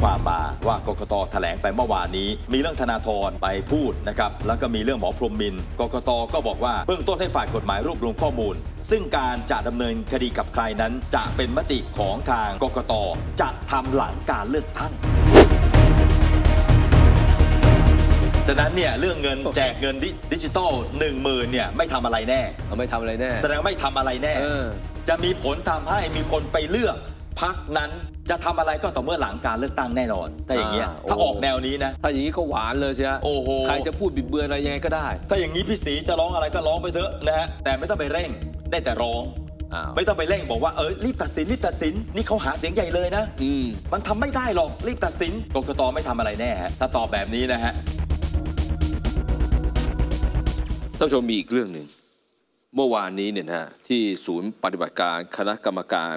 ความมาว่ากกต.แถลงไปเมื่อวานนี้มีเรื่องธนาธรไปพูดนะครับแล้วก็มีเรื่องหมอพรหมินทร์กกต.ก็บอกว่าเบื้องต้นให้ฝ่ายกฎหมายรวบรวมข้อมูลซึ่งการจะดำเนินคดีกับใครนั้นจะเป็นมติของทางกกต.จะทำหลังการเลือกตั้งดังนั้นเนี่ยเรื่องเงินแจกเงินดิจิตอล 10,000 เนี่ยไม่ทำอะไรแน่ไม่ทำอะไรแน่แสดงไม่ทำอะไรแน่จะมีผลทำให้มีคนไปเลือกพรรคนั้นจะทำอะไรก็ต่อเมื่อหลังการเลือกตั้งแน่นอนแต่อย่างเงี้ยถ้าออกแนวนี้นะถ้าอย่างนี้ก็หวานเลยใช่ไหมโอ้โหใครจะพูดบิดเบือนอะไรยังไงก็ได้ถ้าอย่างนี้พี่ศรีจะร้องอะไรก็ร้องไปเถอะนะฮะแต่ไม่ต้องไปเร่งได้แต่ร้องไม่ต้องไปเร่งบอกว่ารีบตัดสินนี่เขาหาเสียงใหญ่เลยนะมันทำไม่ได้หรอกรีบตัดสินกกต.ไม่ทำอะไรแน่ฮะถ้าตอบแบบนี้นะฮะท่านผู้ชมมีอีกเรื่องหนึ่งเมื่อวานนี้เนี่ยฮะที่ศูนย์ปฏิบัติการคณะกรรมการ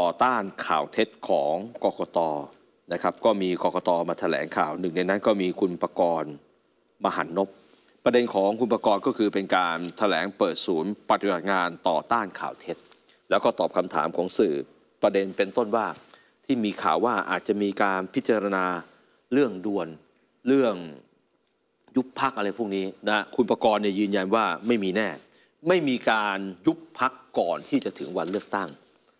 ต่อต้านข่าวเท็จของกกต.นะครับก็มีกกต.มาแถลงข่าวหนึ่งในนั้นก็มีคุณปกรณ์มหันนพประเด็นของคุณปกรณ์ก็คือเป็นการแถลงเปิดศูนย์ปฏิบัติงานต่อต้านข่าวเท็จแล้วก็ตอบคำถามของสื่อประเด็นเป็นต้นว่าที่มีข่าวว่าอาจจะมีการพิจารณาเรื่องด่วนเรื่องยุบพรรคอะไรพวกนี้นะคุณปกรณ์เนี่ยยืนยันว่าไม่มีแน่ไม่มีการยุบพรรคก่อนที่จะถึงวันเลือกตั้ง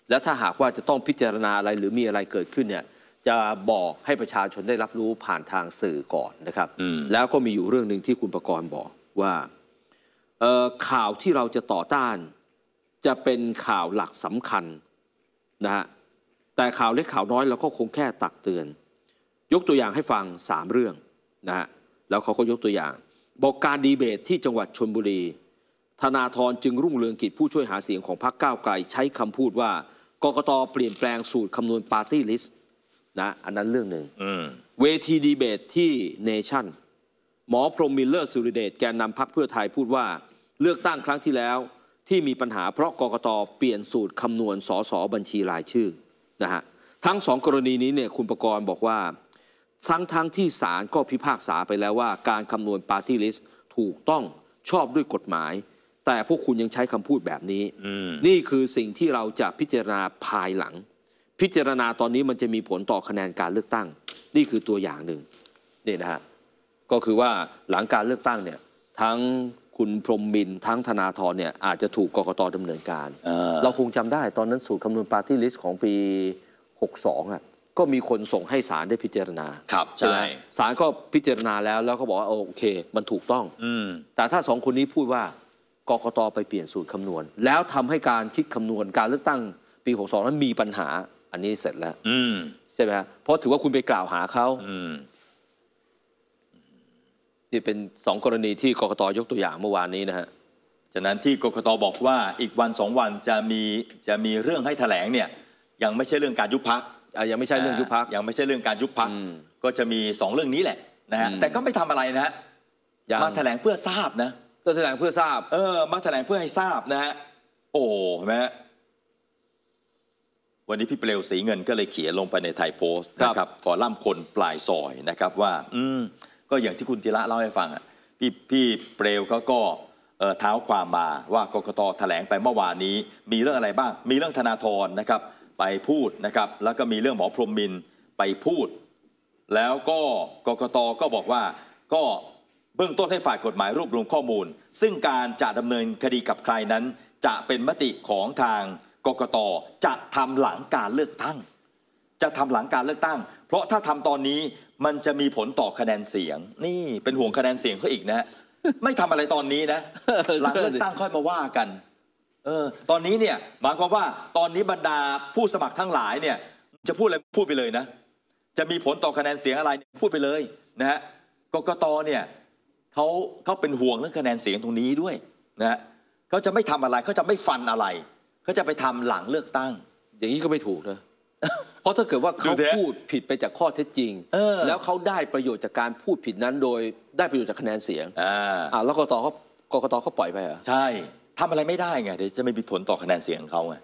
และถ้าหากว่าจะต้องพิจารณาอะไรหรือมีอะไรเกิดขึ้นเนี่ยจะบอกให้ประชาชนได้รับรู้ผ่านทางสื่อก่อนนะครับแล้วก็มีอยู่เรื่องหนึ่งที่คุณปกรณ์บอกว่าข่าวที่เราจะต่อต้านจะเป็นข่าวหลักสำคัญนะฮะแต่ข่าวเล็กข่าวน้อยเราก็คงแค่ตักเตือนยกตัวอย่างให้ฟัง3เรื่องนะฮะแล้วเขาก็ยกตัวอย่างบอกการดีเบตที่จังหวัดชลบุรีธนาธรจึงรุ่งเรืองกิจผู้ช่วยหาเสียงของพรรคก้าวไกลใช้คำพูดว่ากกต.เปลี่ยนแปลงสูตรคำนวณ Party List นะอันนั้นเรื่องหนึ่งเวทีดีเบตที่เนชั่นหมอพรหมินทร์ เลิศสุริเดชแกนนำพรรคเพื่อไทยพูดว่าเลือกตั้งครั้งที่แล้วที่มีปัญหาเพราะกกต.เปลี่ยนสูตรคำนวณส.ส.บัญชีรายชื่อนะฮะทั้งสองกรณีนี้เนี่ยคุณปกรณ์บอกว่าทั้งที่ศาลก็พิพากษาไปแล้วว่าการคำนวณ Party List ถูกต้องชอบด้วยกฎหมายแต่พวกคุณยังใช้คำพูดแบบนี้นี่คือสิ่งที่เราจะพิจารณาภายหลังพิจารณาตอนนี้มันจะมีผลต่อคะแนนการเลือกตั้งนี่คือตัวอย่างหนึ่งนี่นะฮะก็คือว่าหลังการเลือกตั้งเนี่ยทั้งคุณพรหมินทร์ทั้งธนาธรเนี่ยอาจจะถูกกกต.ดำเนินการเราคงจำได้ตอนนั้นสูตรคำนวณ Party List ของปี 62 อะก็มีคนส่งให้ศาลได้พิจารณาครับใช่ศาลก็พิจารณาแล้วก็บอกว่าโอเคมันถูกต้องแต่ถ้าสองคนนี้พูดว่ากกต.ไปเปลี่ยนสูตรคำนวณแล้วทำให้การคิดคำนวณการเลือกตั้งปี62นั้นมีปัญหาอันนี้เสร็จแล้วใช่ไหมครับเพราะถือว่าคุณไปกล่าวหาเขานี่เป็นสองกรณีที่กกต.ยกตัวอย่างเมื่อวานนี้นะฮะจากนั้นที่กกต.บอกว่าอีกวัน2วันจะมีเรื่องให้แถลงเนี่ยยังไม่ใช่เรื่องการยุบพรรคยังไม่ใช่เรื่องยุบพรรคยังไม่ใช่เรื่องการยุบพรรคก็จะมี2เรื่องนี้แหละนะฮะแต่ก็ไม่ทำอะไรนะฮะมาแถลงเพื่อทราบนะจะแถลงเพื่อทราบมาแถลงเพื่อให้ทราบนะฮะโอ้เห็นไหมวันนี้พี่เปลวศรีเงินก็เลยเขียนลงไปในไทยโพสต์นะครับขอล่ำคนปลายซอยนะครับว่าก็อย่างที่คุณธีระเล่าให้ฟังอ่ะพี่เปลวก็เท้าความมาว่ากกต.แถลงไปเมื่อวานนี้มีเรื่องอะไรบ้างมีเรื่องธนาธรนะครับไปพูดนะครับแล้วก็มีเรื่องหมอพรหมินทร์ไปพูดแล้วก็กกต.ก็บอกว่าก็เบื้องต้นให้ฝ่ายกฎหมายรวบรวมข้อมูลซึ่งการจะดำเนินคดีกับใครนั้นจะเป็นมติของทางกกต.จะทำหลังการเลือกตั้งเพราะถ้าทำตอนนี้มันจะมีผลต่อคะแนนเสียงนี่เป็นห่วงคะแนนเสียงเขาอีกนะไม่ทำอะไรตอนนี้นะหลังเลือกตั้งค่อยมาว่ากันตอนนี้เนี่ยหมายความว่าตอนนี้บรรดาผู้สมัครทั้งหลายเนี่ยจะพูดอะไรพูดไปเลยนะจะมีผลต่อคะแนนเสียงอะไรพูดไปเลยนะฮะกกต.เนี่ยเขาเป็นห่วงเรื่องคะแนนเสียงตรงนี้ด้วยนะฮะเขาจะไม่ทำอะไรเขาจะไม่ฟันอะไรเขาจะไปทำหลังเลือกตั้งอย่างนี้ก็ไม่ถูกนะเพราะถ้าเกิดว่าเขาพูดผิดไปจากข้อเท็จจริงแล้วเขาได้ประโยชน์จากการพูดผิดนั้นโดยได้ประโยชน์จากคะแนนเสียงแล้วกกต.เขาปล่อยไปเหรอใช่ทำอะไรไม่ได้ไงเดี๋ยวจะไม่มีผลต่อคะแนนเสียงของเขาไง